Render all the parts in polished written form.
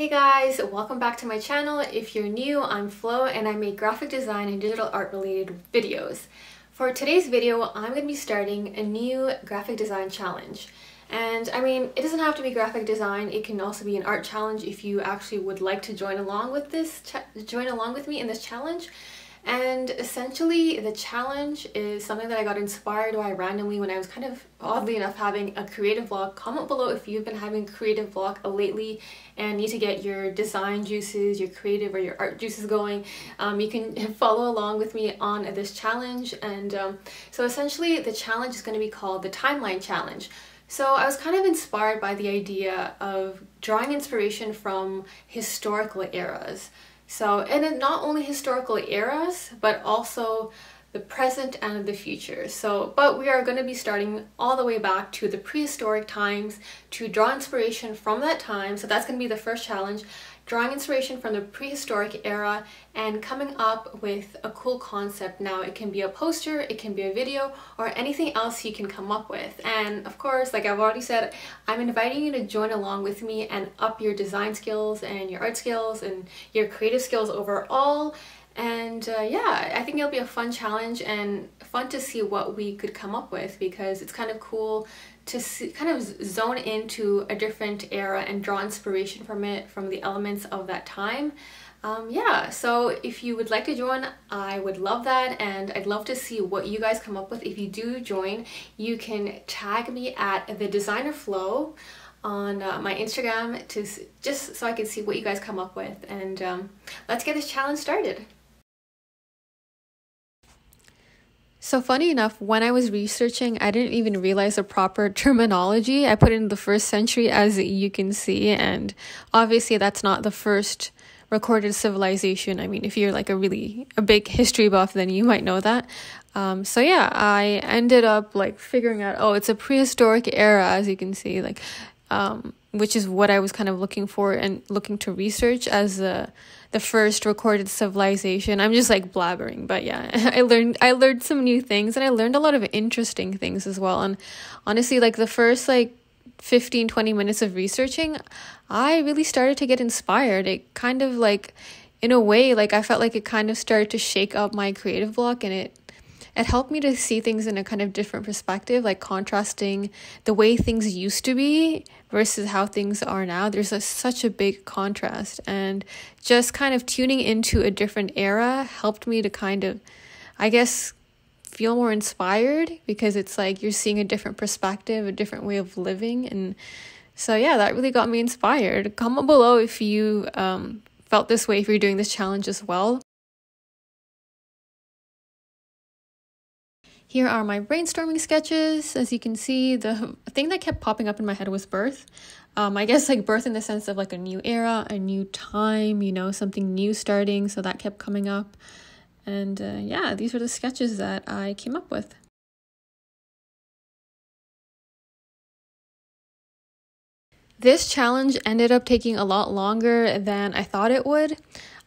Hey guys, welcome back to my channel. If you're new, I'm Flo and I make graphic design and digital art related videos. For today's video, I'm going to be starting a new graphic design challenge. And I mean, it doesn't have to be graphic design, it can also be an art challenge if you actually would like to join along with me in this challenge. And essentially the challenge is something that I got inspired by randomly when I was kind of oddly enough having a creative block. Comment below if you've been having creative block lately and need to get your design juices, your creative or your art juices going. You can follow along with me on this challenge. And so essentially the challenge is going to be called the timeline challenge. So I was kind of inspired by the idea of drawing inspiration from historical eras. So, and it not only historical eras, but also the present and the future. So, but we are going to be starting all the way back to the prehistoric times to draw inspiration from that time. So that's going to be the first challenge, drawing inspiration from the prehistoric era and coming up with a cool concept. Now it can be a poster, it can be a video, or anything else you can come up with. And of course, like I've already said, I'm inviting you to join along with me and up your design skills and your art skills and your creative skills overall. And yeah, I think it'll be a fun challenge and fun to see what we could come up with, because it's kind of cool to see, kind of zone into a different era and draw inspiration from it, from the elements of that time. Yeah, so if you would like to join, I would love that, and I'd love to see what you guys come up with. If you do join, you can tag me at TheDesignerFlo on my Instagram to just so I can see what you guys come up with. And let's get this challenge started. So funny enough, when I was researching, I didn't even realize the proper terminology. I put in the 1st century, as you can see, and obviously that's not the first recorded civilization. I mean, if you're like a big history buff, then you might know that. So yeah, I ended up like figuring out, oh, it's a prehistoric era, as you can see, like, which is what I was kind of looking for and looking to research as the first recorded civilization. I'm just like blabbering, but yeah, I learned some new things, and I learned a lot of interesting things as well. And honestly, like the first like 15-20 minutes of researching, I really started to get inspired. It kind of like, in a way, like I felt like it kind of started to shake up my creative block, and it helped me to see things in a kind of different perspective, like contrasting the way things used to be versus how things are now. There's such a big contrast, and just kind of tuning into a different era helped me to kind of, I guess, feel more inspired, because it's like you're seeing a different perspective, a different way of living. And so yeah, that really got me inspired. Comment below if you felt this way, if you're doing this challenge as well. Here are my brainstorming sketches. As you can see, the thing that kept popping up in my head was birth. I guess like birth in the sense of like a new era, a new time, you know, something new starting. So that kept coming up. And yeah, these were the sketches that I came up with. This challenge ended up taking a lot longer than I thought it would.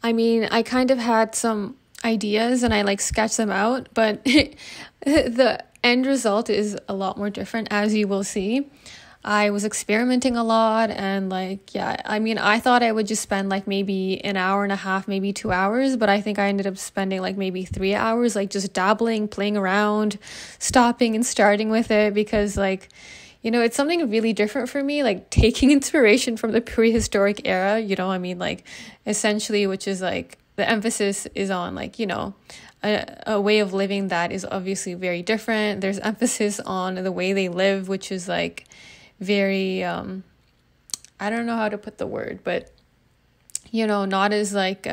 I mean, I kind of had some ideas and I like sketch them out, but the end result is a lot more different, as you will see. I was experimenting a lot, and like, yeah, I mean, I thought I would just spend like maybe an hour and a half, maybe 2 hours, but I think I ended up spending like maybe 3 hours, like just dabbling, playing around, stopping and starting with it, because like, you know, it's something really different for me, like taking inspiration from the prehistoric era, you know, I mean, like essentially, which is like, the emphasis is on like, you know, a way of living that is obviously very different. There's emphasis on the way they live, which is like very, I don't know how to put the word, but, you know, not as like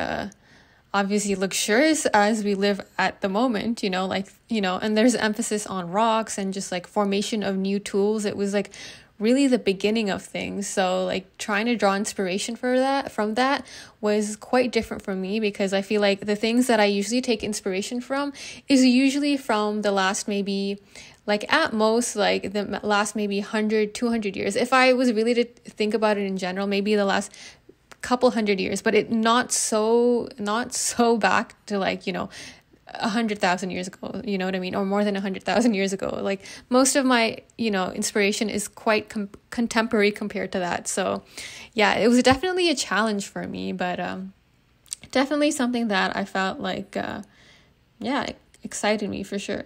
obviously luxurious as we live at the moment, you know, like, you know, and there's emphasis on rocks and just like formation of new tools. It was like really the beginning of things, so like trying to draw inspiration from that was quite different for me, because I feel like the things that I usually take inspiration from is usually from the last maybe like at most like the last maybe 100-200 years, if I was really to think about it in general, maybe the last couple hundred years, but it not so back to like, you know, 100,000 years ago, you know what I mean, or more than 100,000 years ago. Like, most of my, you know, inspiration is quite contemporary compared to that. So yeah, it was definitely a challenge for me, but definitely something that I felt like, yeah, it excited me for sure.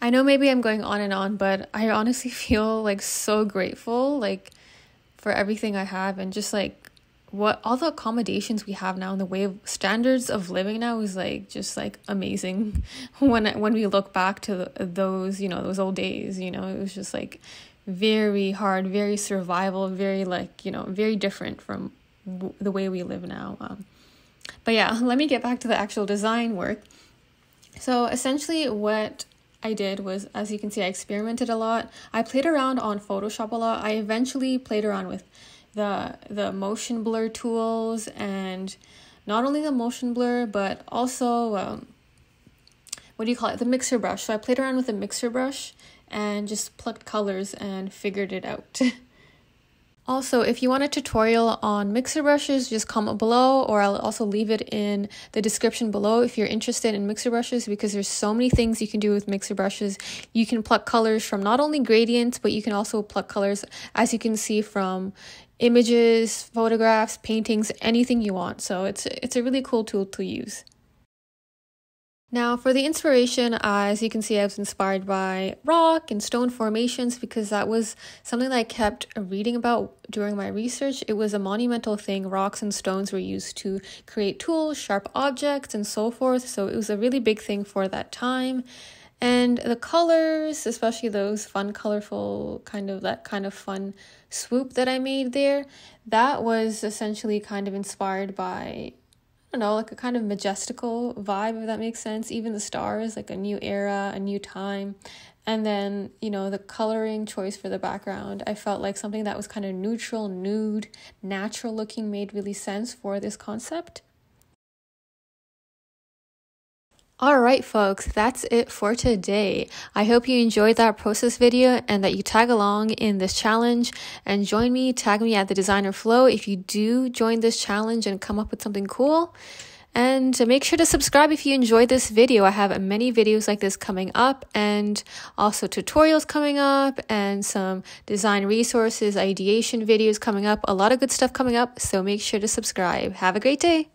I know maybe I'm going on and on, but I honestly feel like so grateful, like, for everything I have, and just like what all the accommodations we have now, and the way of standards of living now is like just like amazing. When we look back to those, you know, those old days, you know, it was just like very hard, very survival, very like, you know, very different from the way we live now. But yeah, let me get back to the actual design work. So essentially what I did was, as you can see, I experimented a lot. I played around on Photoshop a lot. I eventually played around with the motion blur tools, and not only the motion blur, but also the Mixer brush. So I played around with the Mixer brush and just plucked colors and figured it out. Also, if you want a tutorial on mixer brushes, just comment below, or I'll also leave it in the description below if you're interested in mixer brushes, because there's so many things you can do with mixer brushes. You can pluck colors from not only gradients, but you can also pluck colors, as you can see, from images, photographs, paintings, anything you want. So it's a really cool tool to use. Now for the inspiration, as you can see, I was inspired by rock and stone formations, because that was something that I kept reading about during my research. It was a monumental thing. Rocks and stones were used to create tools, sharp objects, and so forth. So it was a really big thing for that time. And the colors, especially those fun, colorful, that kind of fun swoop that I made there, that was essentially kind of inspired by, know, like a kind of majestical vibe, if that makes sense. Even the stars, like a new era, a new time. And then, you know, the coloring choice for the background, I felt like something that was kind of neutral, nude, natural looking made really sense for this concept. All right, folks, that's it for today. I hope you enjoyed that process video and that you tag along in this challenge and join me, tag me at TheDesignerFlo if you do join this challenge and come up with something cool. And make sure to subscribe if you enjoyed this video. I have many videos like this coming up, and also tutorials coming up, and some design resources, ideation videos coming up, a lot of good stuff coming up. So make sure to subscribe. Have a great day.